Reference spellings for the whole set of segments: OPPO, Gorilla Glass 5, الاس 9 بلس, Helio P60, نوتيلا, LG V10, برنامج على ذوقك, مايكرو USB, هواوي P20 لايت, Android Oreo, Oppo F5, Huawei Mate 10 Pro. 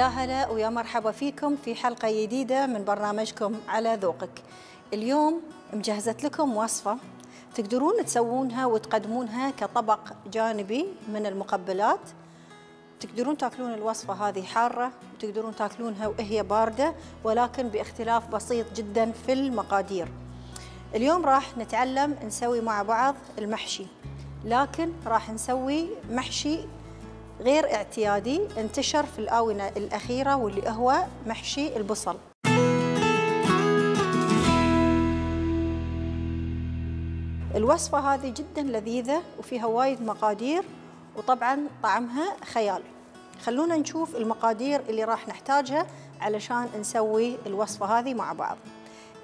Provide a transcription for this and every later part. يا هلا ويا مرحبا فيكم في حلقة جديدة من برنامجكم على ذوقك. اليوم مجهزت لكم وصفة تقدرون تسوونها وتقدمونها كطبق جانبي من المقبلات. تقدرون تاكلون الوصفة هذه حارة وتقدرون تاكلونها وهي باردة، ولكن باختلاف بسيط جدا في المقادير. اليوم راح نتعلم نسوي مع بعض المحشي، لكن راح نسوي محشي غير اعتيادي انتشر في الآونة الأخيرة، واللي هو محشي البصل. الوصفة هذه جدا لذيذة وفيها وايد مقادير، وطبعا طعمها خيال. خلونا نشوف المقادير اللي راح نحتاجها علشان نسوي الوصفة هذه مع بعض.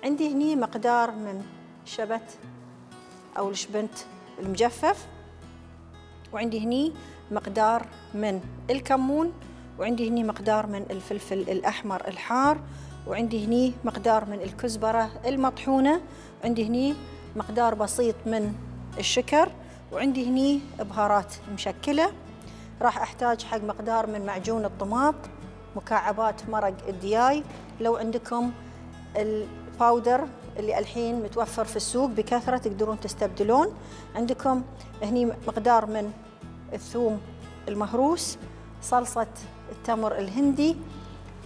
عندي هني مقدار من الشبت أو الشبنت المجفف، وعندي هني مقدار من الكمون، وعندي هني مقدار من الفلفل الأحمر الحار، وعندي هني مقدار من الكزبرة المطحونة، وعندي هني مقدار بسيط من الشكر، وعندي هني بهارات مشكلة. راح أحتاج حق مقدار من معجون الطماط، مكعبات مرق الدياي. لو عندكم الباودر اللي الحين متوفر في السوق بكثرة تقدرون تستبدلون. عندكم هني مقدار من الثوم المهروس، صلصة التمر الهندي،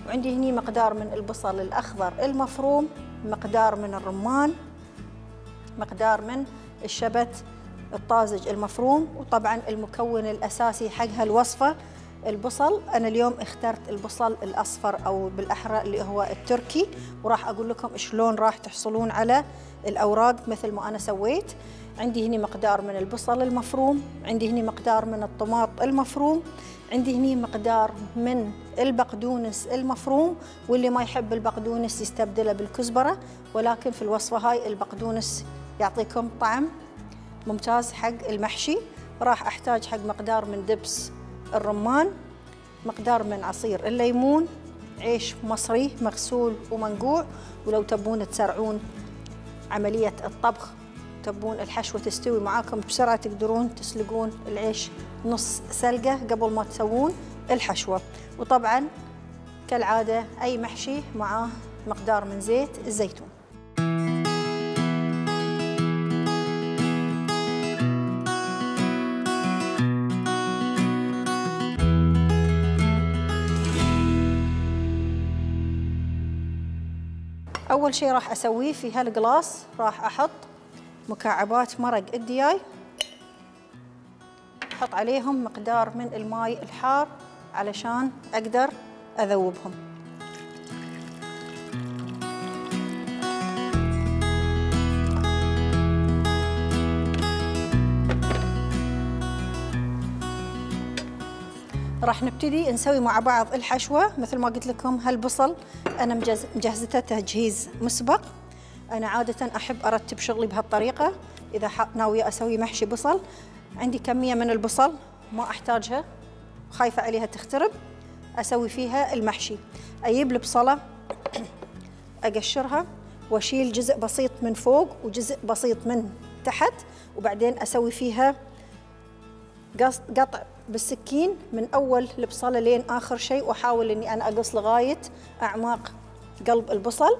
وعندي هني مقدار من البصل الأخضر المفروم، مقدار من الرمان، مقدار من الشبت الطازج المفروم. وطبعا المكون الأساسي حق هالوصفة البصل. أنا اليوم اخترت البصل الأصفر أو بالأحرى اللي هو التركي، وراح أقول لكم شلون راح تحصلون على الأوراق مثل ما أنا سويت. عندي هني مقدار من البصل المفروم، عندي هني مقدار من الطماط المفروم، عندي هني مقدار من البقدونس المفروم، واللي ما يحب البقدونس يستبدله بالكزبرة، ولكن في الوصفة هاي البقدونس يعطيكم طعم ممتاز حق المحشي. راح أحتاج حق مقدار من دبس الرمان، مقدار من عصير الليمون، عيش مصري مغسول ومنقوع، ولو تبون تسرعون عملية الطبخ تبون الحشوة تستوي معاكم بسرعة تقدرون تسلقون العيش نص سلقة قبل ما تسوون الحشوة. وطبعا كالعادة أي محشي معاه مقدار من زيت الزيتون. أول شيء راح أسويه في هالقلاص راح أحط مكعبات مرق الدياي، أحط عليهم مقدار من الماء الحار علشان أقدر أذوبهم. راح نبتدي نسوي مع بعض الحشوة. مثل ما قلت لكم هالبصل أنا مجهزته تجهيز مسبق. أنا عادة أحب أرتب شغلي بهالطريقة إذا ناوية أسوي محشي بصل. عندي كمية من البصل ما أحتاجها، خايفة عليها تخترب، أسوي فيها المحشي. أجيب البصلة أقشرها وأشيل جزء بسيط من فوق وجزء بسيط من تحت، وبعدين أسوي فيها قطع بالسكين من أول البصلة لين آخر شيء، وأحاول إني أنا أقص لغاية أعماق قلب البصل.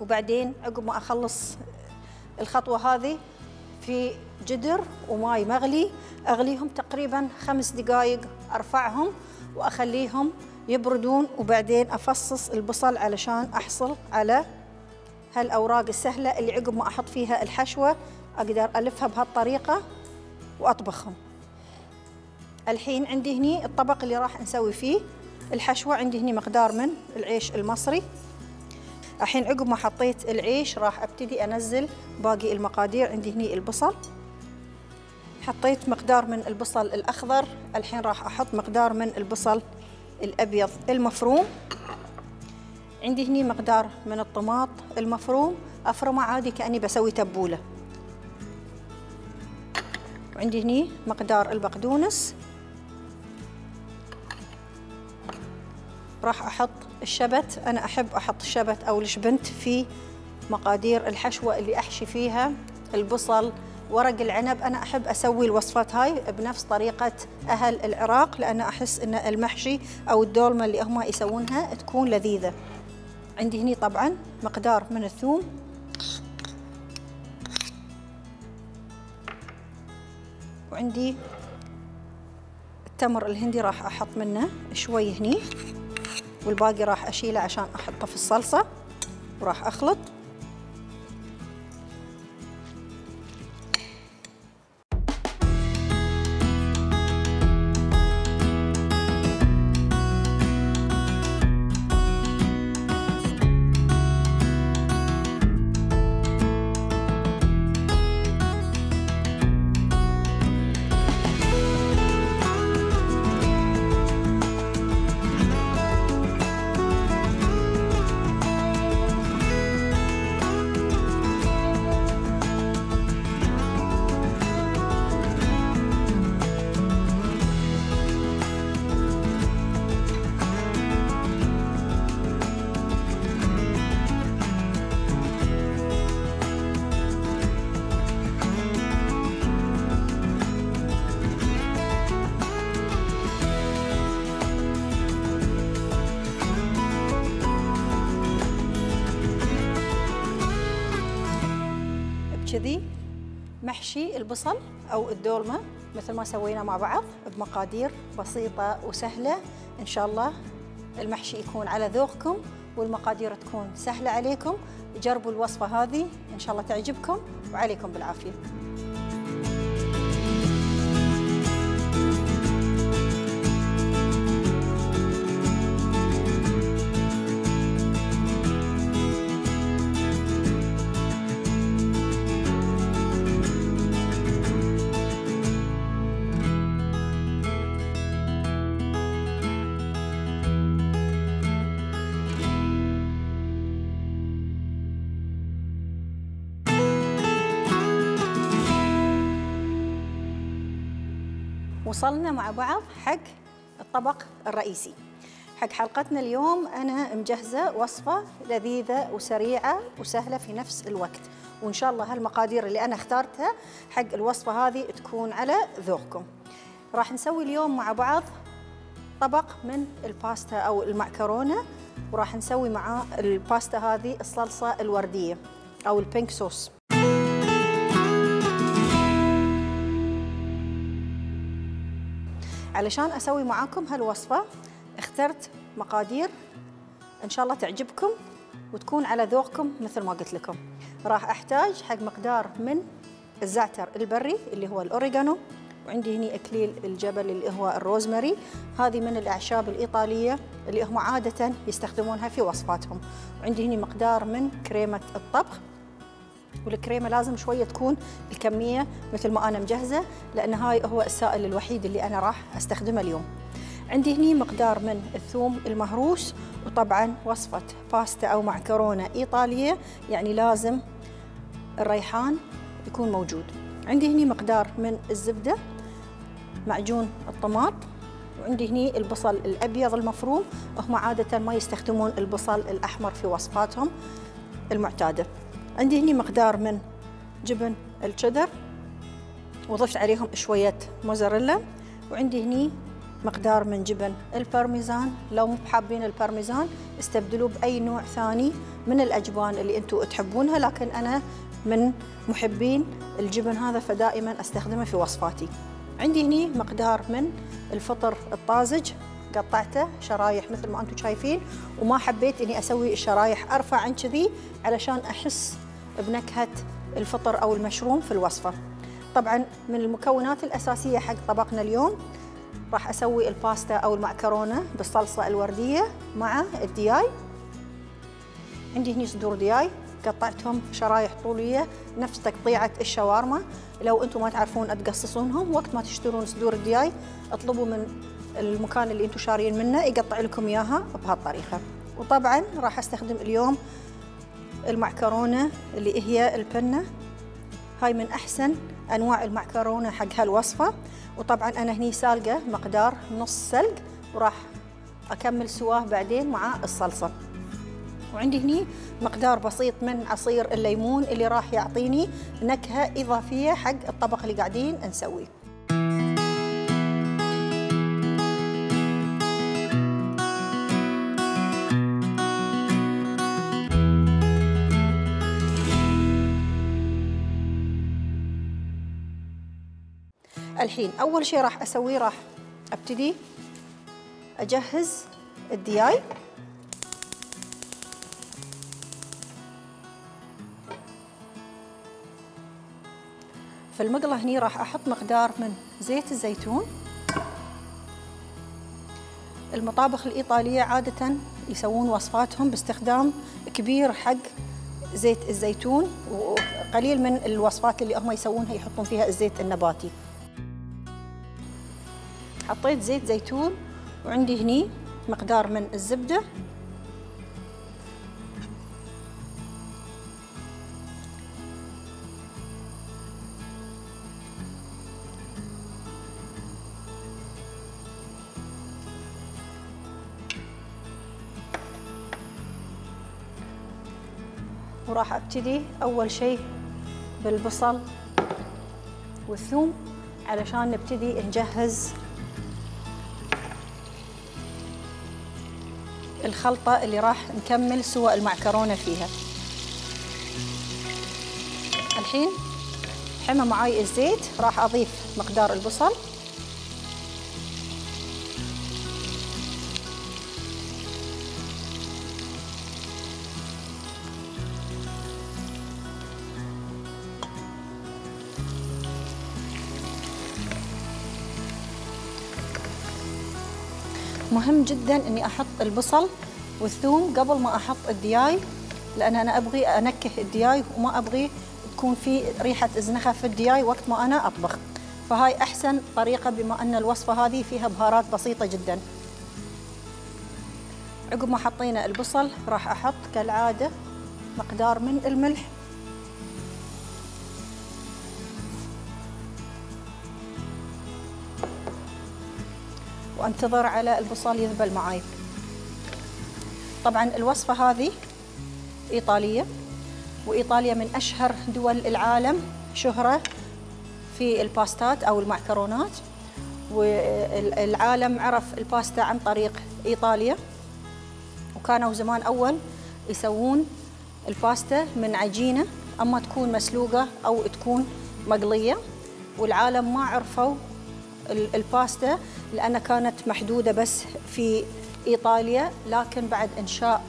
وبعدين عقب ما أخلص الخطوة هذه في جدر وماي مغلي أغليهم تقريباً 5 دقايق، أرفعهم وأخليهم يبردون، وبعدين أفصص البصل علشان أحصل على هالأوراق السهلة اللي عقب ما أحط فيها الحشوة أقدر ألفها بهالطريقة وأطبخهم. الحين عندي هني الطبق اللي راح نسوي فيه الحشوة. عندي هني مقدار من العيش المصري. الحين عقب ما حطيت العيش راح ابتدي انزل باقي المقادير. عندي هني البصل، حطيت مقدار من البصل الاخضر. الحين راح احط مقدار من البصل الابيض المفروم. عندي هني مقدار من الطماط المفروم، افرمه عادي كاني بسوي تبوله. وعندي هني مقدار البقدونس. راح احط الشبت. انا احب احط الشبت او الشبنت في مقادير الحشوه اللي احشي فيها البصل ورق العنب، أنا أحب أسوي الوصفات هاي بنفس طريقة أهل العراق، لأن أحس أن المحشي أو الدولمة اللي هم يسوونها تكون لذيذة. عندي هني طبعا مقدار من الثوم، وعندي التمر الهندي راح أحط منه شوي هني، والباقي راح أشيله عشان أحطه في الصلصة، وراح أخلط. كذي محشي البصل أو الدولمة مثل ما سوينا مع بعض بمقادير بسيطة وسهلة. إن شاء الله المحشي يكون على ذوقكم والمقادير تكون سهلة عليكم. جربوا الوصفة هذه إن شاء الله تعجبكم، وعليكم بالعافية. وصلنا مع بعض حق الطبق الرئيسي حق حلقتنا اليوم. أنا مجهزة وصفة لذيذة وسريعة وسهلة في نفس الوقت، وإن شاء الله هالمقادير اللي أنا اختارتها حق الوصفة هذه تكون على ذوقكم. راح نسوي اليوم مع بعض طبق من الباستا أو المعكرونة، وراح نسوي مع الباستا هذه الصلصة الوردية أو البينك صوص. علشان أسوي معاكم هالوصفة اخترت مقادير إن شاء الله تعجبكم وتكون على ذوقكم مثل ما قلت لكم. راح أحتاج حق مقدار من الزعتر البري اللي هو الأوريغانو، وعندي هني أكليل الجبل اللي هو الروزماري. هذه من الأعشاب الإيطالية اللي هم عادة يستخدمونها في وصفاتهم. وعندي هني مقدار من كريمة الطبخ، والكريمة لازم شوية تكون الكمية مثل ما أنا مجهزة، لأن هاي هو السائل الوحيد اللي أنا راح أستخدمه اليوم. عندي هني مقدار من الثوم المهروس، وطبعا وصفة باستا أو معكرونة إيطالية يعني لازم الريحان يكون موجود. عندي هني مقدار من الزبدة، معجون الطماط، وعندي هني البصل الأبيض المفروم. هم عادة ما يستخدمون البصل الأحمر في وصفاتهم المعتادة. عندي هني مقدار من جبن الشيدر، وضفت عليهم شوية موزاريلا. وعندي هني مقدار من جبن البارميزان. لو مو حابين البارميزان استبدلوه بأي نوع ثاني من الأجبان اللي انتم تحبونها، لكن أنا من محبين الجبن هذا فدائما استخدمه في وصفاتي. عندي هني مقدار من الفطر الطازج، قطعته شرايح مثل ما انتم شايفين، وما حبيت اني اسوي الشرايح ارفع عن كذي علشان احس بنكهه الفطر او المشروم في الوصفه. طبعا من المكونات الاساسيه حق طبقنا اليوم راح اسوي الباستا او المعكرونه بالصلصه الورديه مع الدياي. عندي هني صدور دياي قطعتهم شرايح طوليه نفس تقطيعه الشاورما. لو انتم ما تعرفون تقصصونهم، وقت ما تشترون صدور الدياي اطلبوا من المكان اللي انتم شارين منه يقطع لكم اياها بهالطريقه. وطبعا راح استخدم اليوم المعكرونه اللي هي البنه، هاي من احسن انواع المعكرونه حق هالوصفه. وطبعا انا هني سالقه مقدار نص سلق، وراح اكمل سواه بعدين مع الصلصه. وعندي هني مقدار بسيط من عصير الليمون اللي راح يعطيني نكهة إضافية حق الطبق اللي قاعدين نسويه. الحين أول شيء راح أسويه راح أبتدي أجهز الدياي. في المقلة هني راح أحط مقدار من زيت الزيتون. المطابخ الإيطالية عادة يسوون وصفاتهم باستخدام كبير حق زيت الزيتون، وقليل من الوصفات اللي هم يسوونها يحطون فيها الزيت النباتي. حطيت زيت زيتون وعندي هني مقدار من الزبدة، وراح ابتدي اول شيء بالبصل والثوم علشان نبتدي نجهز الخلطة اللي راح نكمل سوى المعكرونة فيها. الحين حمى معاي الزيت، راح أضيف مقدار البصل مهم جدا اني احط البصل والثوم قبل ما احط الدياي، لان انا ابغي انكه الدياي وما ابغي تكون في ريحه ازنخه في الدياي وقت ما انا اطبخ، فهاي احسن طريقه بما ان الوصفه هذه فيها بهارات بسيطه جدا. عقب ما حطينا البصل راح احط كالعاده مقدار من الملح، وانتظر على البصل يذبل معاي. طبعا الوصفة هذه إيطالية، وإيطاليا من أشهر دول العالم شهرة في الباستات أو المعكرونات، والعالم عرف الباستا عن طريق إيطاليا، وكانوا زمان أول يسوون الباستا من عجينة أما تكون مسلوقة أو تكون مقلية، والعالم ما عرفوا الباستا لأنها كانت محدودة بس في إيطاليا، لكن بعد إنشاء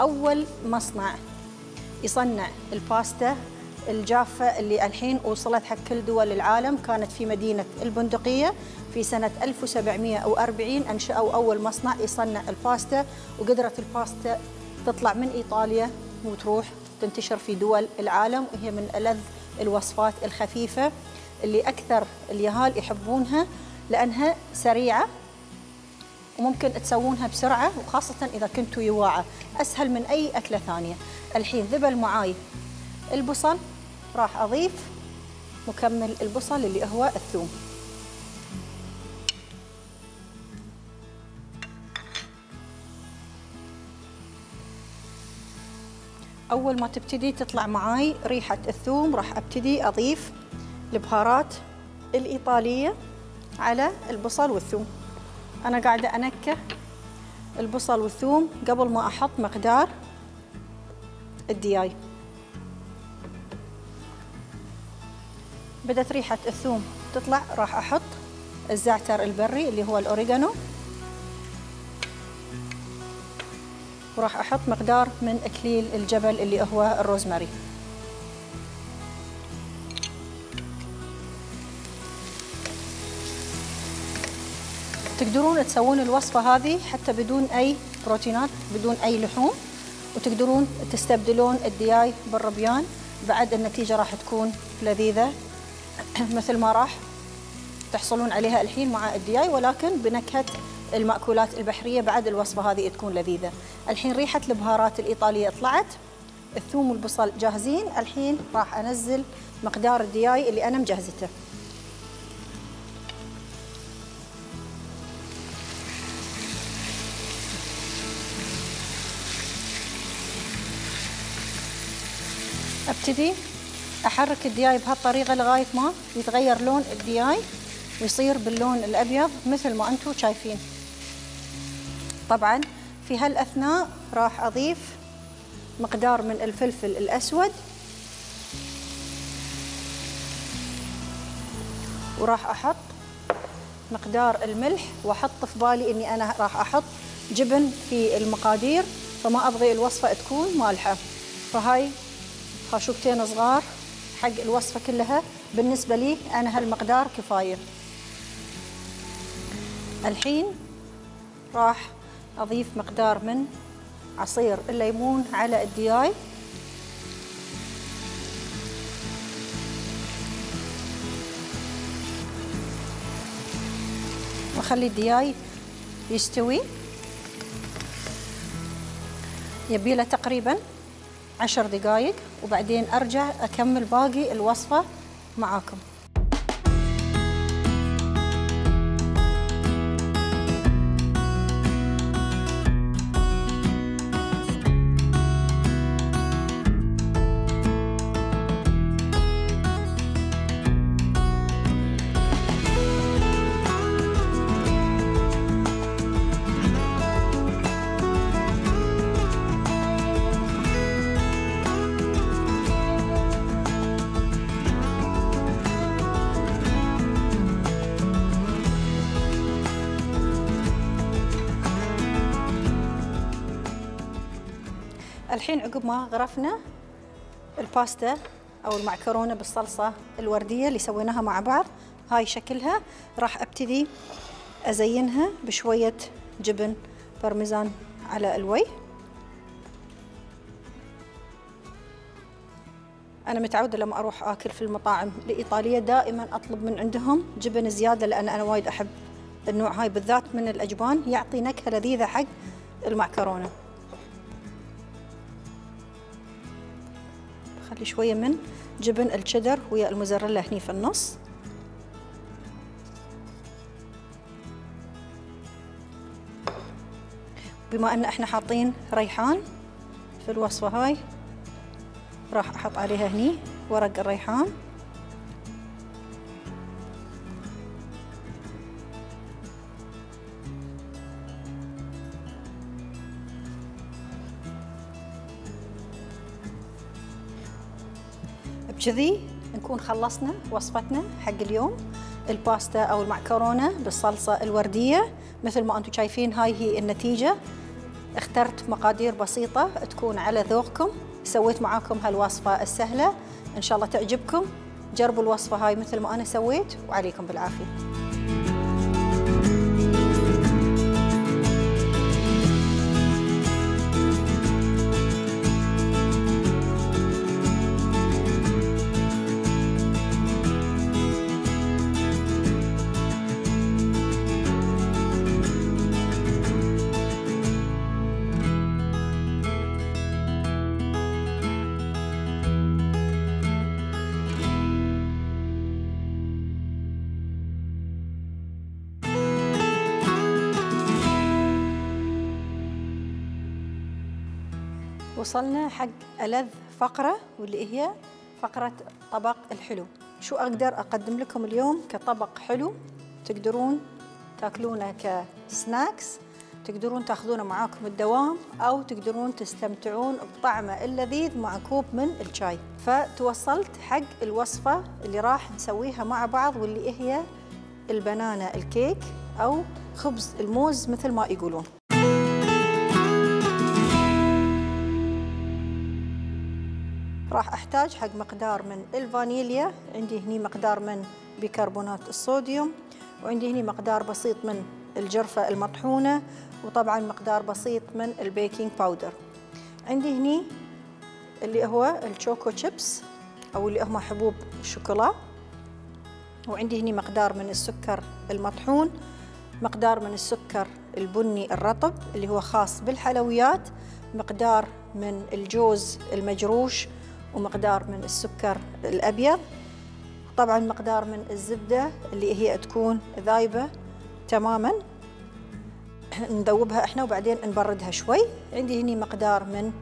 أول مصنع يصنع الباستا الجافة اللي الحين وصلت حق كل دول العالم كانت في مدينة البندقية في سنة 1740. أنشأوا أول مصنع يصنع الباستا، وقدرت الباستا تطلع من إيطاليا وتروح تنتشر في دول العالم، وهي من ألذ الوصفات الخفيفة اللي أكثر اليهال يحبونها لأنها سريعة وممكن تسوونها بسرعة، وخاصة إذا كنتوا يواعة أسهل من أي أكلة ثانية. الحين ذبل معاي البصل، راح أضيف مكمل البصل اللي هو الثوم. أول ما تبتدي تطلع معاي ريحة الثوم راح أبتدي أضيف البهارات الإيطالية على البصل والثوم. أنا قاعدة أنكه البصل والثوم قبل ما أحط مقدار الدياي. بدت ريحة الثوم تطلع، راح أحط الزعتر البري اللي هو الأوريجانو، وراح أحط مقدار من إكليل الجبل اللي هو الروزماري. تقدرون تسوون الوصفة هذه حتى بدون أي بروتينات، بدون أي لحوم، وتقدرون تستبدلون الدياي بالربيان، بعد النتيجة راح تكون لذيذة مثل ما راح تحصلون عليها الحين مع الدياي، ولكن بنكهة المأكولات البحرية بعد الوصفة هذه تكون لذيذة. الحين ريحة البهارات الإيطالية طلعت، الثوم والبصل جاهزين. الحين راح أنزل مقدار الدياي اللي أنا مجهزته. ابتدي احرك الدياي بهالطريقه لغايه ما يتغير لون الدياي ويصير باللون الابيض مثل ما انتم شايفين. طبعا في هالاثناء راح اضيف مقدار من الفلفل الاسود، وراح احط مقدار الملح، واحط في بالي اني انا راح احط جبن في المقادير، فما ابغي الوصفه تكون مالحه. فهاي خاشوقتين صغار حق الوصفه كلها، بالنسبه لي انا هالمقدار كفايه. الحين راح اضيف مقدار من عصير الليمون على الدياي، واخلي الدياي يستوي. يبيله تقريبا 10 دقائق، وبعدين ارجع اكمل باقي الوصفه معاكم. الحين عقب ما غرفنا الباستا أو المعكرونة بالصلصة الوردية اللي سويناها مع بعض، هاي شكلها. راح أبتدي أزينها بشوية جبن بارميزان على الوي. أنا متعودة لما أروح آكل في المطاعم الإيطالية دائما أطلب من عندهم جبن زيادة، لأن أنا وايد أحب النوع هاي بالذات من الأجبان، يعطي نكهة لذيذة حق المعكرونة. خلي شوية من جبن الشيدر ويا الموزاريلا هني في النص. بما ان احنا حاطين ريحان في الوصفة هاي، راح احط عليها هني ورق الريحان. بكذي نكون خلصنا وصفتنا حق اليوم، الباستا أو المعكرونة بالصلصة الوردية. مثل ما أنتم شايفين هاي هي النتيجة. اخترت مقادير بسيطة تكون على ذوقكم، سويت معاكم هالوصفة السهلة، إن شاء الله تعجبكم. جربوا الوصفة هاي مثل ما أنا سويت، وعليكم بالعافية. وصلنا حق ألذ فقرة، واللي هي فقرة طبق الحلو. شو أقدر أقدم لكم اليوم كطبق حلو تقدرون تاكلونه كسناكس، تقدرون تاخذونه معاكم الدوام، أو تقدرون تستمتعون بطعمه اللذيذ مع كوب من الشاي. فتوصلت حق الوصفة اللي راح نسويها مع بعض، واللي هي البنانة الكيك أو خبز الموز مثل ما يقولون. راح أحتاج حق مقدار من الفانيليا، عندي هني مقدار من بيكربونات الصوديوم، وعندي هني مقدار بسيط من الجرفة المطحونة، وطبعاً مقدار بسيط من البيكنج باودر. عندي هني اللي هو الشوكو شيبس أو اللي هم حبوب الشوكولا، وعندي هني مقدار من السكر المطحون، مقدار من السكر البني الرطب اللي هو خاص بالحلويات، مقدار من الجوز المجروش، ومقدار من السكر الأبيض، وطبعاً مقدار من الزبدة اللي هي تكون ذايبة تماماً، نذوبها احنا وبعدين نبردها شوي. عندي هني مقدار من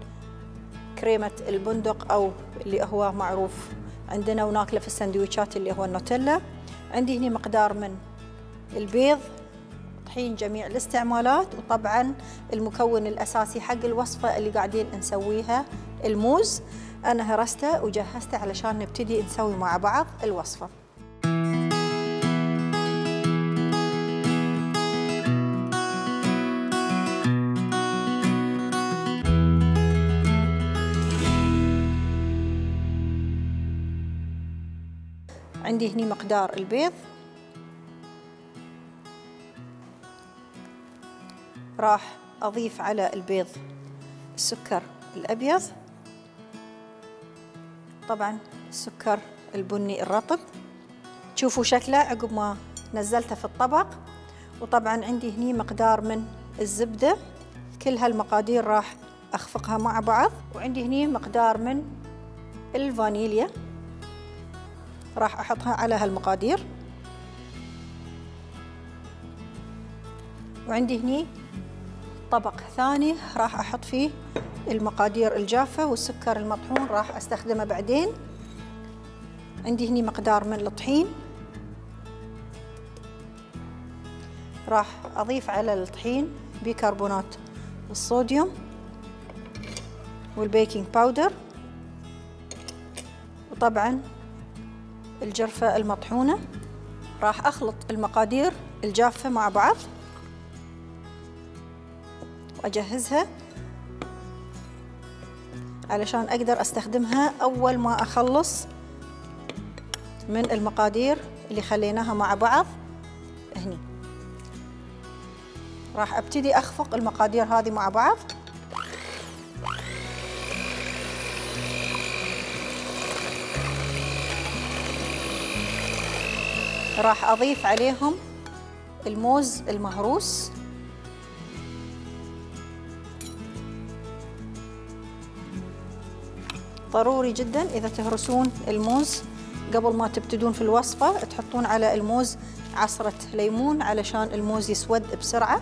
كريمة البندق أو اللي هو معروف عندنا وناكله في السندويشات اللي هو النوتيلا. عندي هنا مقدار من البيض، طحين جميع الاستعمالات، وطبعا المكون الأساسي حق الوصفة اللي قاعدين نسويها الموز. أنا هرسته وجهزته علشان نبتدي نسوي مع بعض الوصفة. عندي هني مقدار البيض، راح أضيف على البيض السكر الأبيض، طبعا السكر البني الرطب، تشوفوا شكله عقب ما نزلته في الطبق. وطبعا عندي هني مقدار من الزبدة، كل هالمقادير راح أخفقها مع بعض. وعندي هني مقدار من الفانيليا راح أحطها على هالمقادير. وعندي هني طبق ثاني راح أحط فيه المقادير الجافة، والسكر المطحون راح أستخدمه بعدين. عندي هني مقدار من الطحين، راح أضيف على الطحين بيكربونات الصوديوم والبيكنج باودر، وطبعا الجرفة المطحونة. راح أخلط المقادير الجافة مع بعض وأجهزها علشان أقدر أستخدمها أول ما أخلص من المقادير اللي خليناها مع بعض. هني راح أبتدي أخفق المقادير هذه مع بعض. راح أضيف عليهم الموز المهروس، ضروري جدا إذا تهرسون الموز قبل ما تبتدون في الوصفة تحطون على الموز عصرة ليمون علشان الموز يسود بسرعة.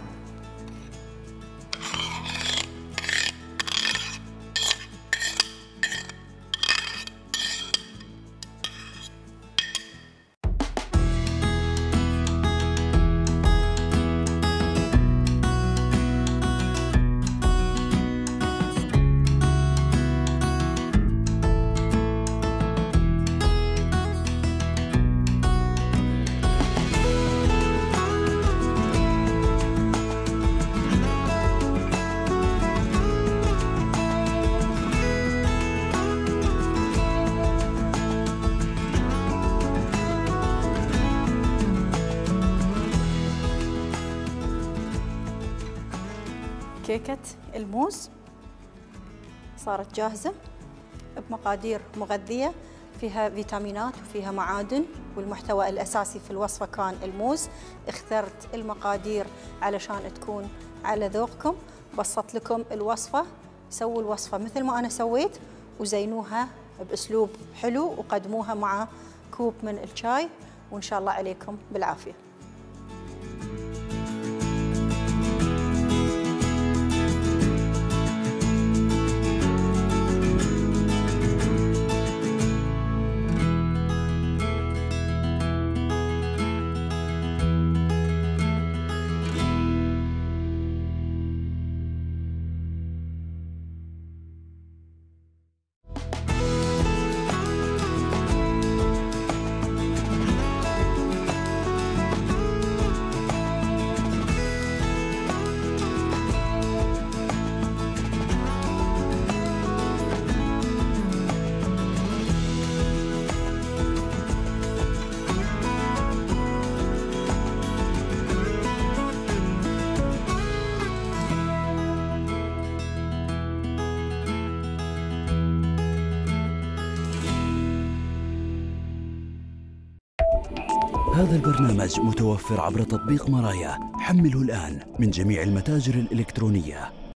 كيكة الموز صارت جاهزة بمقادير مغذية فيها فيتامينات وفيها معادن، والمحتوى الأساسي في الوصفة كان الموز. اخترت المقادير علشان تكون على ذوقكم، بسطت لكم الوصفة. سووا الوصفة مثل ما أنا سويت وزينوها بأسلوب حلو، وقدموها مع كوب من الشاي، وإن شاء الله عليكم بالعافية. هذا البرنامج متوفر عبر تطبيق مرايا، حمله الآن من جميع المتاجر الإلكترونية.